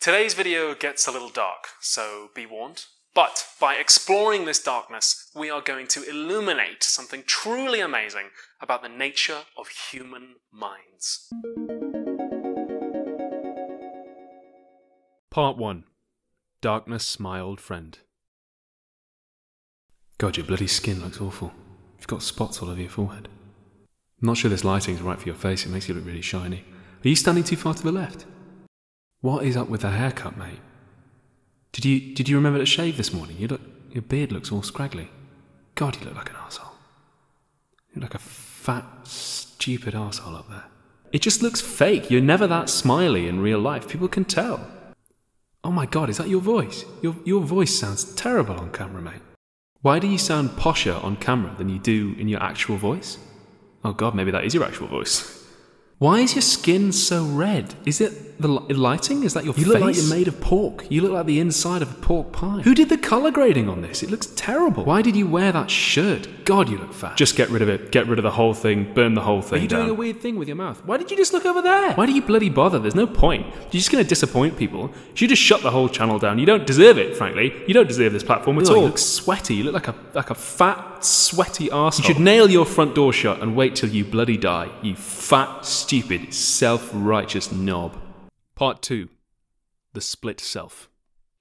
Today's video gets a little dark, so be warned. But by exploring this darkness, we are going to illuminate something truly amazing about the nature of human minds. Part 1. Darkness, my old friend. God, your bloody skin looks awful. You've got spots all over your forehead. I'm not sure this lighting's right for your face, it makes you look really shiny. Are you standing too far to the left? What is up with the haircut, mate? Did you remember to shave this morning? Your beard looks all scraggly. God, you look like an arsehole. You look like a fat, stupid arsehole up there. It just looks fake. You're never that smiley in real life. People can tell. Oh my God, is that your voice? Your voice sounds terrible on camera, mate. Why do you sound posher on camera than you do in your actual voice? Oh God, maybe that is your actual voice. Why is your skin so red? Is it the lighting? Is that your face? You look like you're made of pork. You look like the inside of a pork pie. Who did the colour grading on this? It looks terrible. Why did you wear that shirt? God, you look fat. Just get rid of it. Get rid of the whole thing. Burn the whole thing down. Are you doing a weird thing with your mouth? Why did you just look over there? Why do you bloody bother? There's no point. You're just going to disappoint people. You should just shut the whole channel down. You don't deserve it, frankly. You don't deserve this platform at all. You look sweaty. You look like a fat, sweaty arsehole. You should nail your front door shut and wait till you bloody die. You fat, stupid, self-righteous knob. Part 2. The Split Self.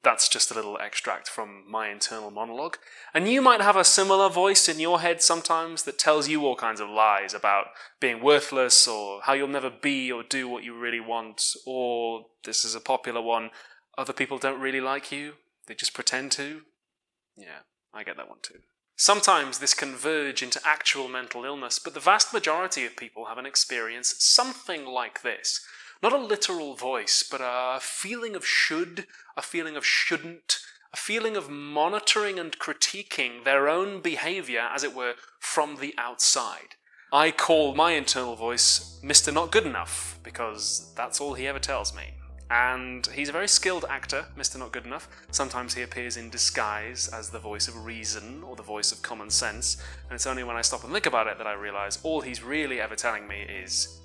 That's just a little extract from my internal monologue. And you might have a similar voice in your head sometimes that tells you all kinds of lies about being worthless or how you'll never be or do what you really want, or, this is a popular one, other people don't really like you, they just pretend to. Yeah, I get that one too. Sometimes this can verge into actual mental illness, but the vast majority of people have an experience something like this. Not a literal voice, but a feeling of should, a feeling of shouldn't, a feeling of monitoring and critiquing their own behaviour, as it were, from the outside. I call my internal voice Mr. Not Good Enough, because that's all he ever tells me. And he's a very skilled actor, Mr. Not Good Enough. Sometimes he appears in disguise as the voice of reason or the voice of common sense, and it's only when I stop and think about it that I realise all he's really ever telling me is,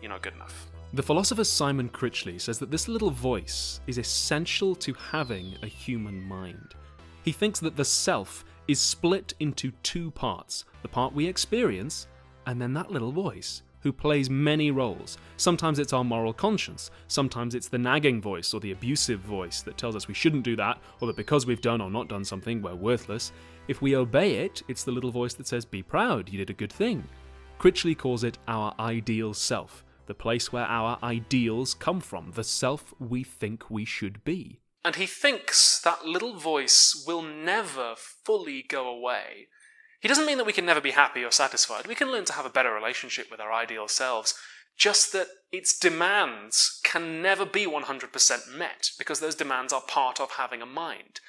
you're not good enough. The philosopher Simon Critchley says that this little voice is essential to having a human mind. He thinks that the self is split into two parts, the part we experience, and then that little voice, who plays many roles. Sometimes it's our moral conscience, sometimes it's the nagging voice or the abusive voice that tells us we shouldn't do that, or that because we've done or not done something, we're worthless. If we obey it, it's the little voice that says, be proud, you did a good thing. Critchley calls it our ideal self, the place where our ideals come from, the self we think we should be. And he thinks that little voice will never fully go away. He doesn't mean that we can never be happy or satisfied. We can learn to have a better relationship with our ideal selves, just that its demands can never be 100% met, because those demands are part of having a mind.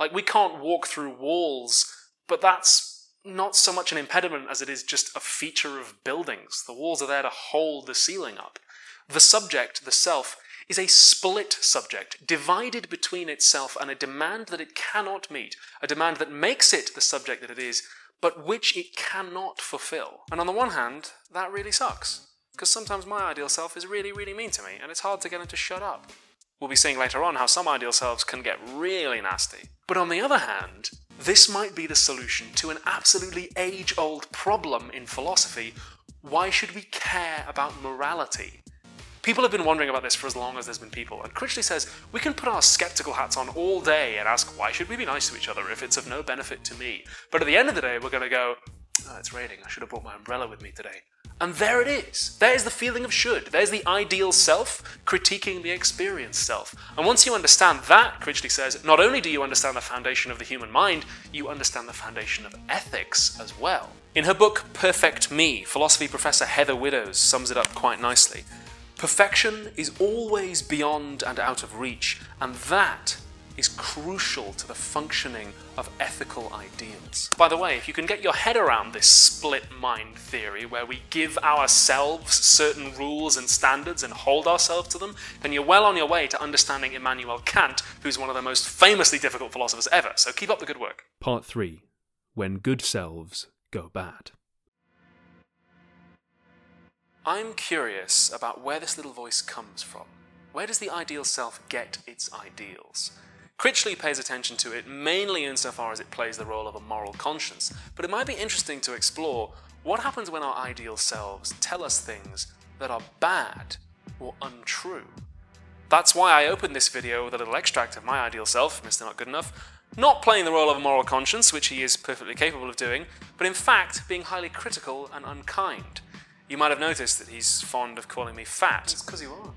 Like, we can't walk through walls, but that's not so much an impediment as it is just a feature of buildings. The walls are there to hold the ceiling up. The subject, the self, is a split subject, divided between itself and a demand that it cannot meet, a demand that makes it the subject that it is, but which it cannot fulfill. And on the one hand, that really sucks, because sometimes my ideal self is really, really mean to me, and it's hard to get him to shut up. We'll be seeing later on how some ideal selves can get really nasty. But on the other hand, this might be the solution to an absolutely age-old problem in philosophy. Why should we care about morality? People have been wondering about this for as long as there's been people, and Critchley says we can put our sceptical hats on all day and ask, why should we be nice to each other if it's of no benefit to me? But at the end of the day, we're going to go, oh, it's raining, I should have brought my umbrella with me today. And there it is. There's the feeling of should. There's the ideal self critiquing the experienced self. And once you understand that, Critchley says, not only do you understand the foundation of the human mind, you understand the foundation of ethics as well. In her book Perfect Me, philosophy professor Heather Widdows sums it up quite nicely. Perfection is always beyond and out of reach, and that is crucial to the functioning of ethical ideals. By the way, if you can get your head around this split mind theory, where we give ourselves certain rules and standards and hold ourselves to them, then you're well on your way to understanding Immanuel Kant, who's one of the most famously difficult philosophers ever, so keep up the good work. Part 3. When Good Selves Go Bad. I'm curious about where this little voice comes from. Where does the ideal self get its ideals? Critchley pays attention to it mainly insofar as it plays the role of a moral conscience, but it might be interesting to explore what happens when our ideal selves tell us things that are bad or untrue. That's why I opened this video with a little extract of my ideal self, Mr. Not Good Enough, not playing the role of a moral conscience, which he is perfectly capable of doing, but in fact being highly critical and unkind. You might have noticed that he's fond of calling me fat. It's because you are.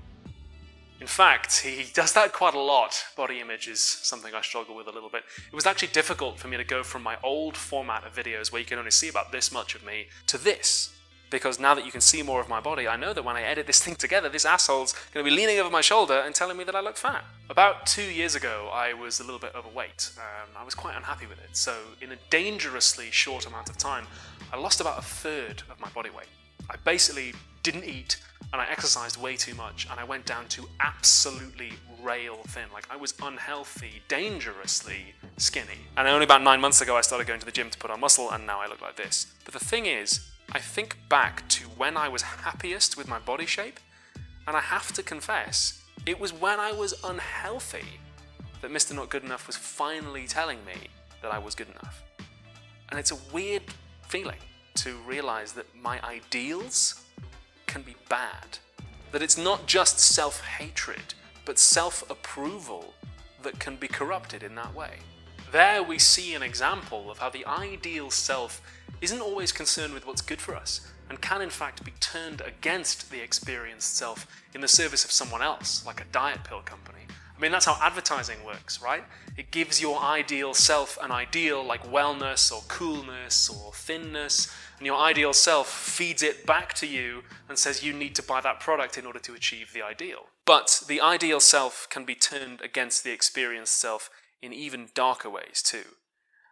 In fact, he does that quite a lot. Body image is something I struggle with a little bit. It was actually difficult for me to go from my old format of videos where you can only see about this much of me to this. Because now that you can see more of my body, I know that when I edit this thing together, this asshole's going to be leaning over my shoulder and telling me that I look fat. About 2 years ago, I was a little bit overweight. I was quite unhappy with it. So in a dangerously short amount of time, I lost about a third of my body weight. I basically didn't eat, and I exercised way too much, and I went down to absolutely rail thin. Like, I was unhealthy, dangerously skinny. And only about 9 months ago, I started going to the gym to put on muscle, and now I look like this. But the thing is, I think back to when I was happiest with my body shape, and I have to confess, it was when I was unhealthy that Mr. Not Good Enough was finally telling me that I was good enough. And it's a weird feeling to realize that my ideals can be bad. That it's not just self-hatred, but self-approval that can be corrupted in that way. There we see an example of how the ideal self isn't always concerned with what's good for us, and can in fact be turned against the experienced self in the service of someone else, like a diet pill company. I mean, that's how advertising works, right? It gives your ideal self an ideal like wellness or coolness or thinness, and your ideal self feeds it back to you and says you need to buy that product in order to achieve the ideal. But the ideal self can be turned against the experienced self in even darker ways too.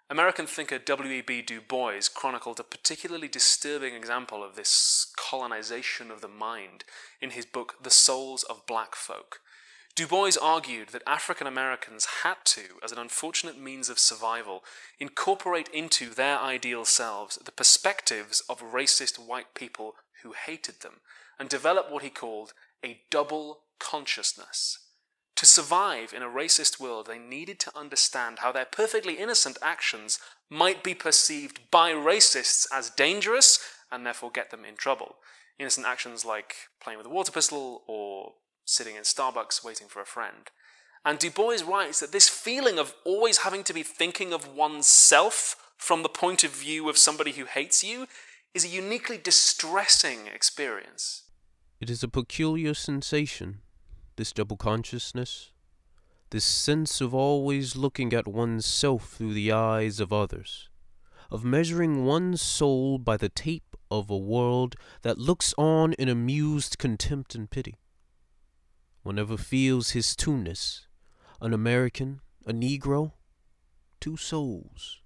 American thinker W.E.B. Du Bois chronicled a particularly disturbing example of this colonization of the mind in his book The Souls of Black Folk. Du Bois argued that African Americans had to, as an unfortunate means of survival, incorporate into their ideal selves the perspectives of racist white people who hated them, and develop what he called a double consciousness. To survive in a racist world, they needed to understand how their perfectly innocent actions might be perceived by racists as dangerous and therefore get them in trouble. Innocent actions like playing with a water pistol or sitting in Starbucks waiting for a friend. And Du Bois writes that this feeling of always having to be thinking of oneself from the point of view of somebody who hates you is a uniquely distressing experience. It is a peculiar sensation. This double consciousness, this sense of always looking at oneself through the eyes of others, of measuring one's soul by the tape of a world that looks on in amused contempt and pity. One never feels his two-ness, an American, a Negro, two souls,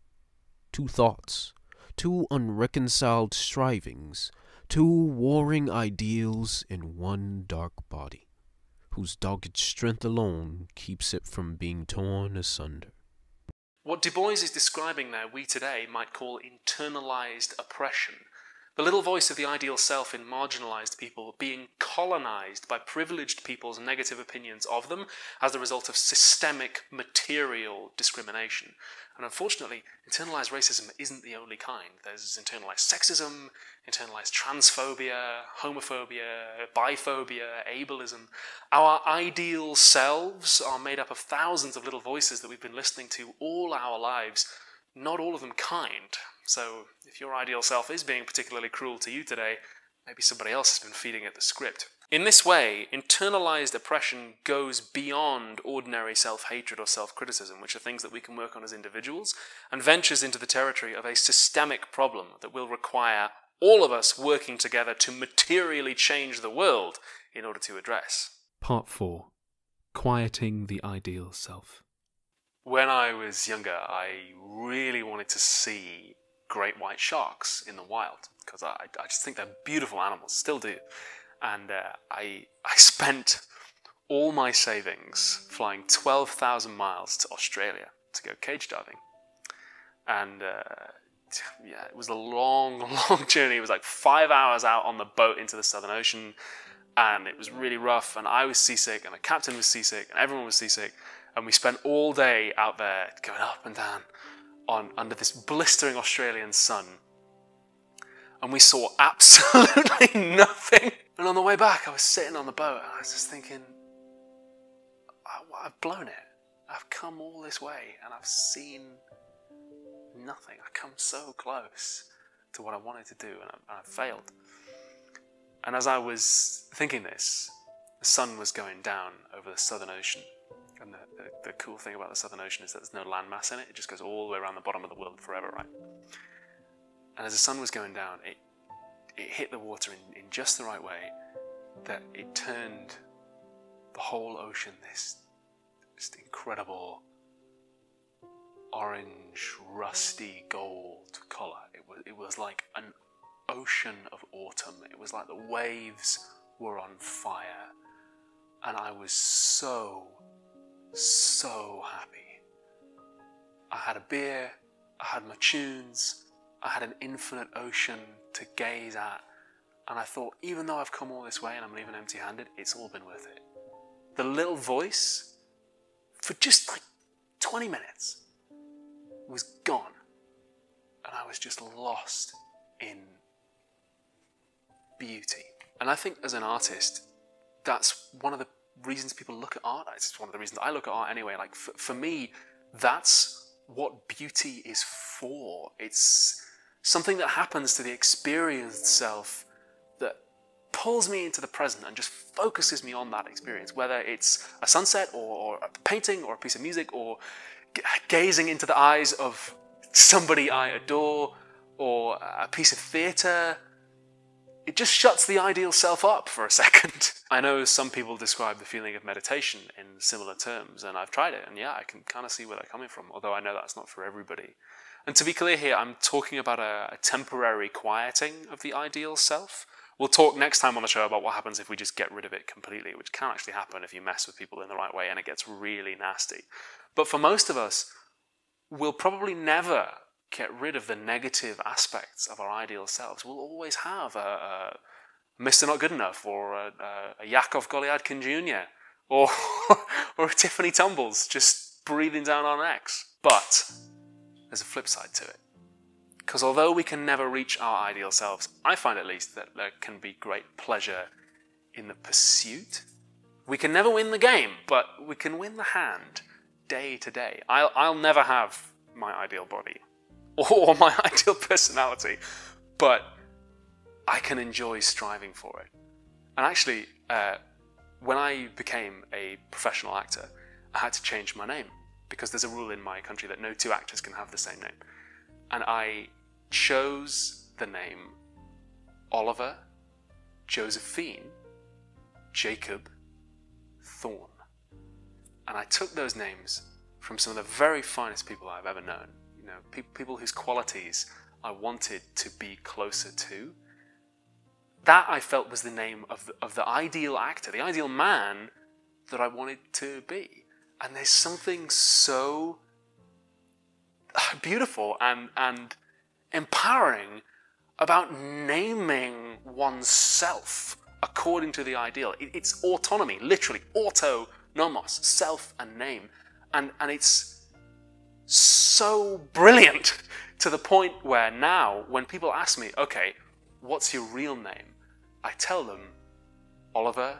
two thoughts, two unreconciled strivings, two warring ideals in one dark body, whose dogged strength alone keeps it from being torn asunder. What Du Bois is describing there we today might call internalized oppression, the little voice of the ideal self in marginalized people being colonized by privileged people's negative opinions of them as the result of systemic material discrimination. And unfortunately, internalized racism isn't the only kind. There's internalized sexism, internalized transphobia, homophobia, biphobia, ableism. Our ideal selves are made up of thousands of little voices that we've been listening to all our lives, not all of them kind. So if your ideal self is being particularly cruel to you today, maybe somebody else has been feeding it the script. In this way, internalized oppression goes beyond ordinary self-hatred or self-criticism, which are things that we can work on as individuals, and ventures into the territory of a systemic problem that will require all of us working together to materially change the world in order to address. Part 4. Quieting the ideal self. When I was younger, I really wanted to see great white sharks in the wild, because I just think they're beautiful animals, still do. And I spent all my savings flying 12,000 miles to Australia to go cage diving. And yeah, it was a long, long journey. It was like 5 hours out on the boat into the Southern Ocean. and it was really rough, and I was seasick, and the captain was seasick, and everyone was seasick, and we spent all day out there going up and down under this blistering Australian sun, and we saw absolutely nothing. And on the way back, I was sitting on the boat, and I was just thinking, I've blown it. I've come all this way, and I've seen nothing. I've come so close to what I wanted to do, and I failed. And as I was thinking this, the sun was going down over the Southern Ocean. And the cool thing about the Southern Ocean is that there's no landmass in it. It just goes all the way around the bottom of the world forever, right? And as the sun was going down, it hit the water in just the right way that it turned the whole ocean this incredible orange, rusty gold colour. It was like an ocean of autumn. It was like the waves were on fire. And I was so, so happy. I had a beer, I had my tunes, I had an infinite ocean to gaze at, and I thought, even though I've come all this way and I'm leaving empty-handed, it's all been worth it. The little voice, for just like 20 minutes, was gone, and I was just lost in beauty. And I think as an artist, that's one of the reasons people look at art. It's one of the reasons I look at art anyway. Like for me, that's what beauty is for. It's something that happens to the experienced self that pulls me into the present and just focuses me on that experience, whether it's a sunset or a painting or a piece of music or gazing into the eyes of somebody I adore or a piece of theatre. It just shuts the ideal self up for a second. I know some people describe the feeling of meditation in similar terms, and I've tried it, and yeah, I can kind of see where they're coming from, although I know that's not for everybody. And to be clear here, I'm talking about a temporary quieting of the ideal self. We'll talk next time on the show about what happens if we just get rid of it completely, which can actually happen if you mess with people in the right way and it gets really nasty. But for most of us, we'll probably never get rid of the negative aspects of our ideal selves. We'll always have a Mr. Not Good Enough, or a Yakov Goliadkin Jr., or a Tiffany Tumbles just breathing down our necks. But there's a flip side to it. Because although we can never reach our ideal selves, I find at least that there can be great pleasure in the pursuit. We can never win the game, but we can win the hand day to day. I'll never have my ideal body or my ideal personality, but I can enjoy striving for it. And actually, when I became a professional actor, I had to change my name, because there's a rule in my country that no two actors can have the same name. And I chose the name Oliver Josephine Jacob Thorne. And I took those names from some of the very finest people I've ever known. You know, people whose qualities I wanted to be closer to. That, I felt, was the name of the ideal actor, the ideal man that I wanted to be. And there's something so beautiful and empowering about naming oneself according to the ideal. It's autonomy, literally, autonomos, self and name. And it's so brilliant, to the point where now, when people ask me, okay, what's your real name? I tell them, Oliver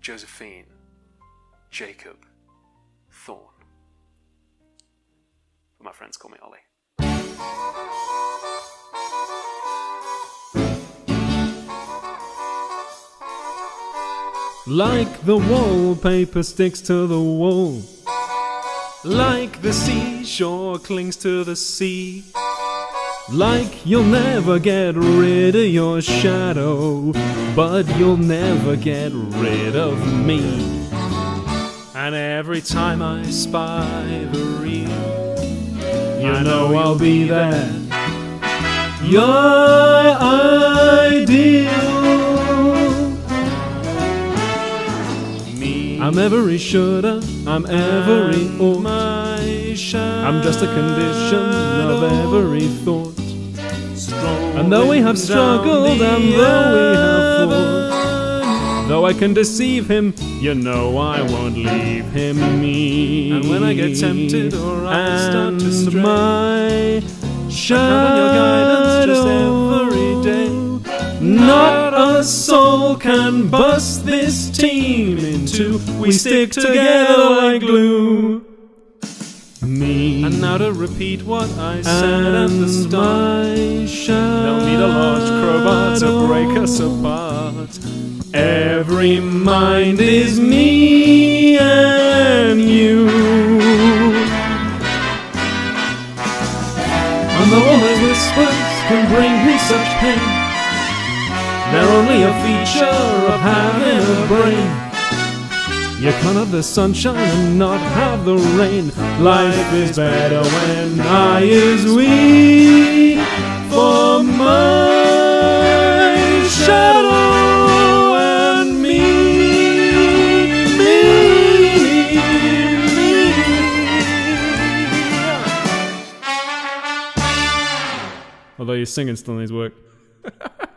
Josephine Jacob Thorne. But my friends call me Ollie. Like the wallpaper sticks to the wall, like the seashore clings to the sea, like you'll never get rid of your shadow, but you'll never get rid of me. And every time I spy the real, you know I'll be there. Your ideal me. I'm every shoulda, I'm every ought, I'm just a condition of every thought. And though we have struggled, and though we have fought, Though I can deceive him, you know I won't leave him me. And when I get tempted or I start to stray, my shadow, I count on your guidance just every day. Not a soul can bust this team in two. We stick together like glue. Me. And now to repeat what I said at the start, they'll need a large crowbar to break us apart. Every mind is me and you, and though all their whispers can bring me such pain, they're only a feature of having a brain. You can't have the sunshine and not have the rain. Life is better when I is we. For my shadow and me. Although your singing still needs work.